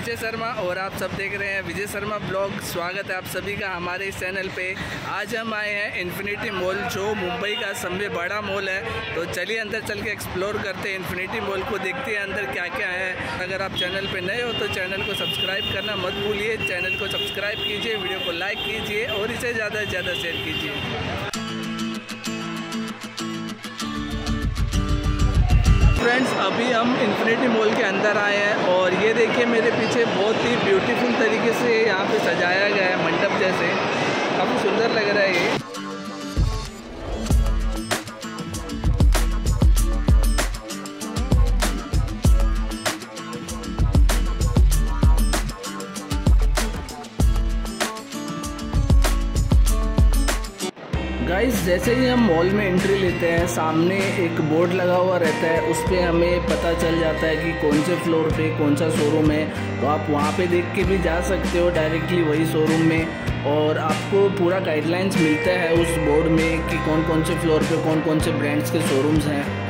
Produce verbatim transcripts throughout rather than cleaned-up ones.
विजय शर्मा और आप सब देख रहे हैं विजय शर्मा ब्लॉग। स्वागत है आप सभी का हमारे इस चैनल पे। आज हम आए हैं इन्फिनिटी मॉल, जो मुंबई का सबसे बड़ा मॉल है। तो चलिए अंदर चल के एक्सप्लोर करते हैं, इन्फिनिटी मॉल को देखते हैं अंदर क्या क्या है। अगर आप चैनल पे नए हो तो चैनल को सब्सक्राइब करना मत भूलिए। चैनल को सब्सक्राइब कीजिए, वीडियो को लाइक कीजिए और इसे ज़्यादा से ज़्यादा शेयर कीजिए। फ्रेंड्स, अभी हम इन्फिनिटी मॉल के अंदर आए हैं और ये देखिए मेरे पीछे बहुत ही ब्यूटीफुल तरीके से यहाँ पे सजाया गया है, मंडप जैसे। काफ़ी सुंदर लग रहा है ये। गाइस, जैसे ही हम मॉल में एंट्री लेते हैं, सामने एक बोर्ड लगा हुआ रहता है, उस पर हमें पता चल जाता है कि कौन से फ्लोर पे कौन सा शोरूम है। तो आप वहाँ पे देख के भी जा सकते हो डायरेक्टली वही शोरूम में, और आपको पूरा गाइडलाइंस मिलता है उस बोर्ड में कि कौन कौन से फ्लोर पे कौन कौन से ब्रांड्स के शोरूम्स हैं।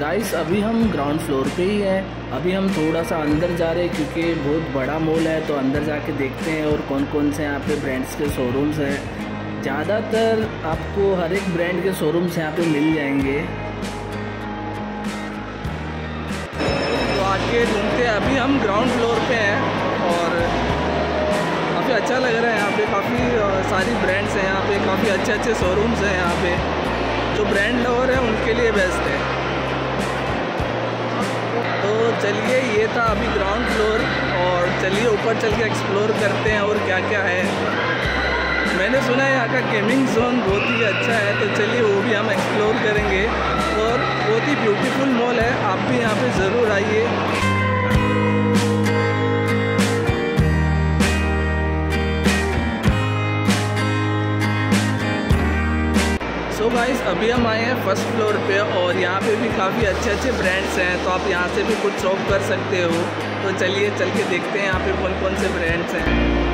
गाइस, अभी हम ग्राउंड फ्लोर पे ही हैं। अभी हम थोड़ा सा अंदर जा रहे हैं क्योंकि बहुत बड़ा मॉल है, तो अंदर जाके देखते हैं और कौन कौन से यहाँ पे ब्रांड्स के शोरूम्स हैं। ज़्यादातर आपको हर एक ब्रांड के शोरूम्स यहाँ पे मिल जाएंगे। तो आके घूमते हैं, अभी हम ग्राउंड फ्लोर पे हैं और काफ़ी अच्छा लग रहा है। यहाँ पे काफ़ी सारी ब्रांड्स हैं, यहाँ पे काफ़ी अच्छे अच्छे शोरूम्स हैं। यहाँ पे जो ब्रांड लवर हैं उनके लिए बेस्ट है। तो चलिए, ये था अभी ग्राउंड फ्लोर, और चलिए ऊपर चल के एक्सप्लोर करते हैं और क्या क्या है। मैंने सुना है यहाँ का गेमिंग जोन बहुत ही अच्छा है, तो चलिए वो भी हम एक्सप्लोर करेंगे। और बहुत ही ब्यूटीफुल मॉल है, आप भी यहाँ पे ज़रूर आइए। तो गाइस, अभी हम आए हैं फर्स्ट फ्लोर पे और यहाँ पे भी काफ़ी अच्छे अच्छे ब्रांड्स हैं, तो आप यहाँ से भी कुछ शॉप कर सकते हो। तो चलिए चल के देखते हैं यहाँ पे कौन कौन से ब्रांड्स हैं।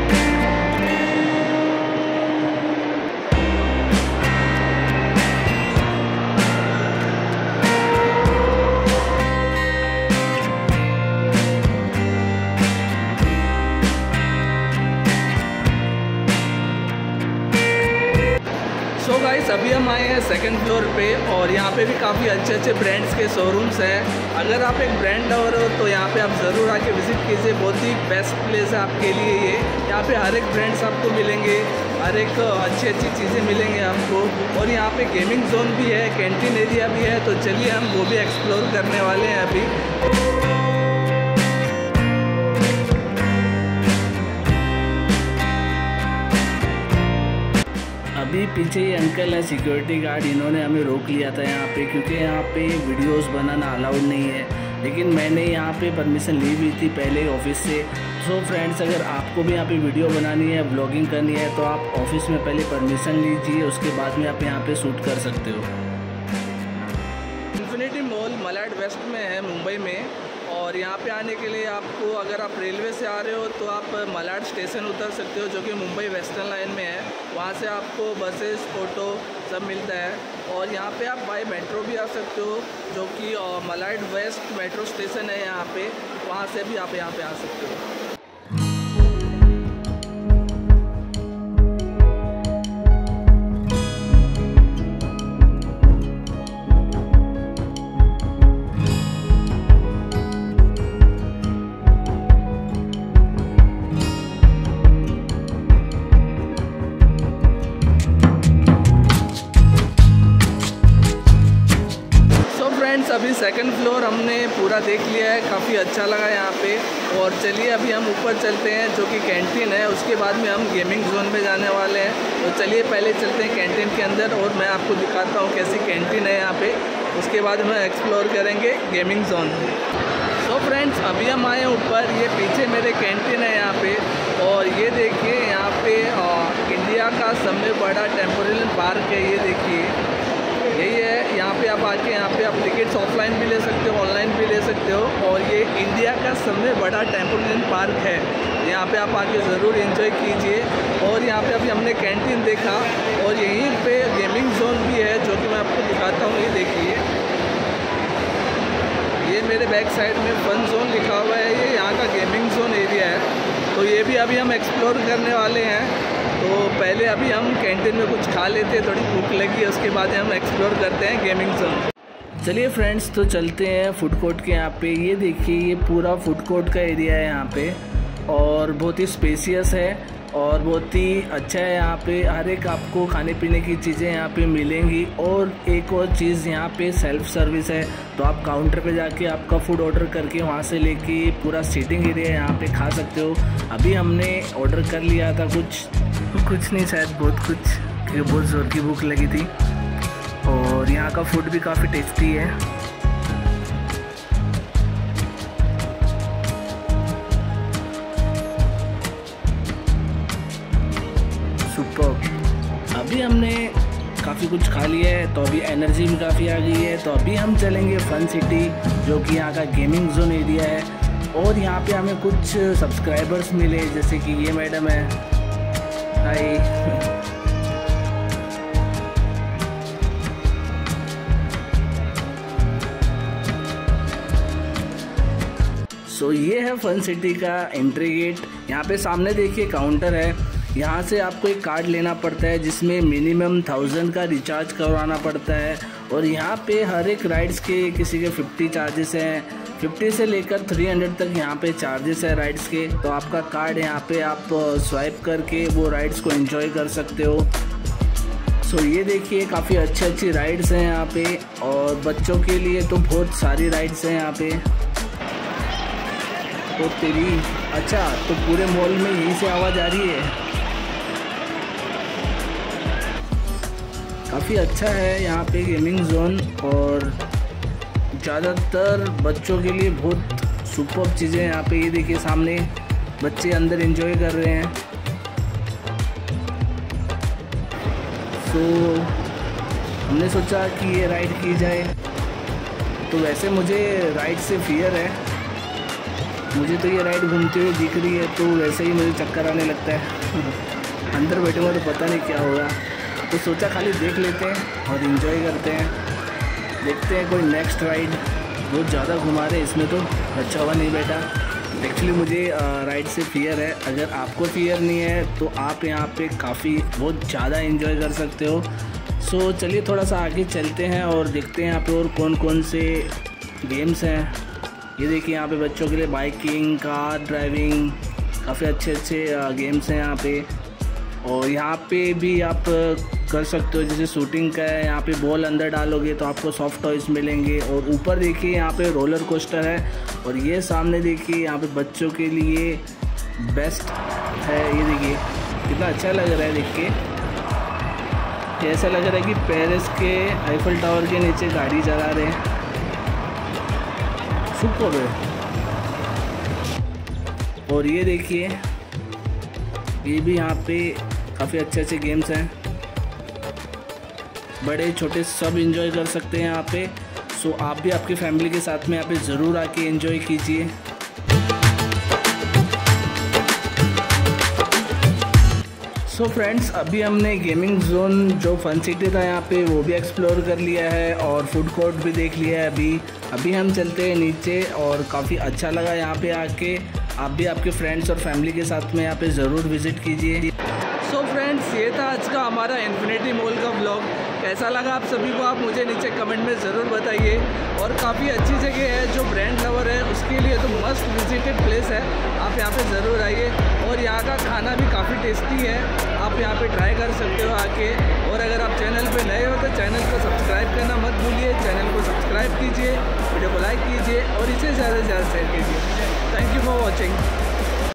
सो गाइस, अभी हम आए हैं सेकंड फ्लोर पे और यहाँ पे भी काफ़ी अच्छे अच्छे ब्रांड्स के शोरूम्स हैं। अगर आप एक ब्रांड लवर हो तो यहाँ पे आप ज़रूर आके विज़िट कीजिए, बहुत ही बेस्ट प्लेस है आपके लिए ये। यहाँ पे हर एक ब्रांड्स आपको मिलेंगे, हर एक अच्छी अच्छी चीज़ें मिलेंगे आपको। और यहाँ पे गेमिंग जोन भी है, कैंटीन एरिया भी है, तो चलिए हम वो भी एक्सप्लोर करने वाले हैं अभी। अभी पीछे ये अंकल है सिक्योरिटी गार्ड, इन्होंने हमें रोक लिया था यहाँ पे, क्योंकि यहाँ पे वीडियोस बनाना अलाउड नहीं है। लेकिन मैंने यहाँ पे परमिशन ली हुई थी पहले ऑफिस से। सो फ्रेंड्स, अगर आपको भी यहाँ पे वीडियो बनानी है, ब्लॉगिंग करनी है, तो आप ऑफिस में पहले परमिशन लीजिए, उसके बाद में आप यहाँ पे शूट कर सकते हो। इन्फिनिटी मॉल मलाड वेस्ट में है, मुंबई में। और यहाँ पे आने के लिए आपको, अगर आप रेलवे से आ रहे हो तो आप मलाड स्टेशन उतर सकते हो, जो कि मुंबई वेस्टर्न लाइन में है। वहाँ से आपको बसेस, ऑटो सब मिलता है। और यहाँ पे आप बाई मेट्रो भी आ सकते हो, जो कि मलाड वेस्ट मेट्रो स्टेशन है यहाँ पे, वहाँ से भी आप यहाँ पे आ सकते हो। अभी सेकंड फ्लोर हमने पूरा देख लिया है, काफ़ी अच्छा लगा यहाँ पे। और चलिए अभी हम ऊपर चलते हैं, जो कि कैंटीन है, उसके बाद में हम गेमिंग जोन में जाने वाले हैं। तो चलिए पहले चलते हैं कैंटीन के अंदर और मैं आपको दिखाता हूँ कैसी कैंटीन है यहाँ पे, उसके बाद हम एक्सप्लोर करेंगे गेमिंग जोन। सो फ्रेंड्स, अभी हम आए ऊपर, ये पीछे मेरे कैंटीन है यहाँ पर। और ये देखिए यहाँ पर इंडिया का सबसे बड़ा टेम्पोरल पार्क है। ये देखिए यही है, यहाँ पे आप आके यहाँ पे आप टिकट्स ऑफलाइन भी ले सकते हो, ऑनलाइन भी ले सकते हो। और ये इंडिया का सबसे बड़ा टेम्पोरल पार्क है, यहाँ पे आप आके ज़रूर एंजॉय कीजिए। और यहाँ पे अभी हमने कैंटीन देखा और यहीं पे गेमिंग जोन भी है जो कि मैं आपको दिखाता हूँ। ये देखिए ये मेरे बैक साइड में फन जोन लिखा हुआ है, ये यहाँ का गेमिंग जोन एरिया है। तो ये भी अभी हम एक्सप्लोर करने वाले हैं। तो पहले अभी हम कैंटीन में कुछ खा लेते हैं, थोड़ी भूख लगी, उसके बाद हम एक्सप्लोर करते हैं गेमिंग जोन। चलिए फ्रेंड्स, तो चलते हैं फूड कोर्ट के यहाँ पे। ये देखिए ये पूरा फूड कोर्ट का एरिया है यहाँ पे, और बहुत ही स्पेसियस है और बहुत ही अच्छा है। यहाँ पे हर एक आपको खाने पीने की चीज़ें यहाँ पे मिलेंगी। और एक और चीज़ यहाँ पे सेल्फ सर्विस है, तो आप काउंटर पे जाके आपका फूड ऑर्डर करके वहाँ से लेके पूरा सीटिंग एरिया यहाँ पे खा सकते हो। अभी हमने ऑर्डर कर लिया था कुछ कुछ नहीं शायद बहुत कुछ, क्योंकि बहुत ज़ोर की भूख लगी थी। और यहाँ का फूड भी काफ़ी टेस्टी है। अभी हमने काफ़ी कुछ खा लिया है, तो अभी एनर्जी भी काफ़ी आ गई है। तो अभी हम चलेंगे फन सिटी जो कि यहाँ का गेमिंग जोन एरिया है। और यहाँ पे हमें कुछ सब्सक्राइबर्स मिले, जैसे कि ये मैडम है, हाय। सो ये है फन सिटी का एंट्री गेट। यहाँ पे सामने देखिए काउंटर है, यहाँ से आपको एक कार्ड लेना पड़ता है जिसमें मिनिमम थाउजेंड का रिचार्ज करवाना पड़ता है। और यहाँ पे हर एक राइड्स के किसी के फिफ्टी चार्जेस हैं, फिफ्टी से लेकर थ्री हंड्रेड तक यहाँ पे चार्जेस है राइड्स के। तो आपका कार्ड यहाँ पे आप स्वाइप करके वो राइड्स को एंजॉय कर सकते हो। सो ये देखिए काफ़ी अच्छी अच्छी राइड्स हैं यहाँ पे, और बच्चों के लिए तो बहुत सारी राइड्स हैं यहाँ पे। तो तेरी अच्छा, तो पूरे मॉल में यहीं से आवाज़ आ रही है। काफ़ी अच्छा है यहाँ पे गेमिंग जोन, और ज़्यादातर बच्चों के लिए बहुत सुपर चीज़ें यहाँ पे। ये देखिए सामने बच्चे अंदर एंजॉय कर रहे हैं। तो हमने सोचा कि ये राइड की जाए, तो वैसे मुझे राइड से फियर है, मुझे तो ये राइड घूमते हुए दिख रही है तो वैसे ही मुझे चक्कर आने लगता है। अंदर बैठूंगा तो पता नहीं क्या होगा, तो सोचा खाली देख लेते हैं और इन्जॉय करते हैं। देखते हैं कोई नेक्स्ट राइड, बहुत ज़्यादा घुमा रहे इसमें तो अच्छा हुआ नहीं बैठा। एक्चुअली मुझे राइड से फियर है, अगर आपको फियर नहीं है तो आप यहाँ पे काफ़ी बहुत ज़्यादा इन्जॉय कर सकते हो। सो चलिए थोड़ा सा आगे चलते हैं और देखते हैं यहाँ पे और कौन कौन से गेम्स हैं। ये देखिए यहाँ पर बच्चों के लिए बाइकिंग, कार ड्राइविंग, काफ़ी अच्छे अच्छे गेम्स हैं यहाँ पर। और यहाँ पे भी आप कर सकते हो, जैसे शूटिंग का है, यहाँ पे बॉल अंदर डालोगे तो आपको सॉफ्ट टॉयज मिलेंगे। और ऊपर देखिए यहाँ पे रोलर कोस्टर है, और ये सामने देखिए यहाँ पे बच्चों के लिए बेस्ट है। ये देखिए कितना अच्छा लग रहा है देख के, ऐसा लग रहा है कि पेरिस के आईफल टावर के नीचे गाड़ी चला रहे हैं, सुपर है। और ये देखिए ये भी यहाँ पे काफ़ी अच्छे अच्छे गेम्स हैं, बड़े छोटे सब एंजॉय कर सकते हैं यहाँ पे। सो आप भी आपकी फैमिली के साथ में यहाँ पे ज़रूर आके एंजॉय कीजिए। सो फ्रेंड्स, अभी हमने गेमिंग जोन जो फन सिटी था यहाँ पे वो भी एक्सप्लोर कर लिया है, और फूड कोर्ट भी देख लिया है। अभी अभी हम चलते हैं नीचे, और काफ़ी अच्छा लगा यहाँ पे आके। आप भी आपके फ्रेंड्स और फैमिली के साथ में यहाँ पे ज़रूर विज़िट कीजिए। सो फ्रेंड्स, ये था आज का हमारा इन्फिनिटी मॉल का ब्लॉग। कैसा लगा आप सभी को, आप मुझे नीचे कमेंट में ज़रूर बताइए। और काफ़ी अच्छी जगह है, जो ब्रांड लवर है उसके लिए तो मस्ट विजिटेड प्लेस है, आप यहाँ पे ज़रूर आइए। और यहाँ का खाना भी काफ़ी टेस्टी है, आप यहाँ पे ट्राई कर सकते हो आके। और अगर आप चैनल पे नए हो तो चैनल को सब्सक्राइब करना मत भूलिए, चैनल को सब्सक्राइब कीजिए, वीडियो को लाइक कीजिए और इसे ज़्यादा से ज़्यादा शेयर कीजिए। Thank you for watching.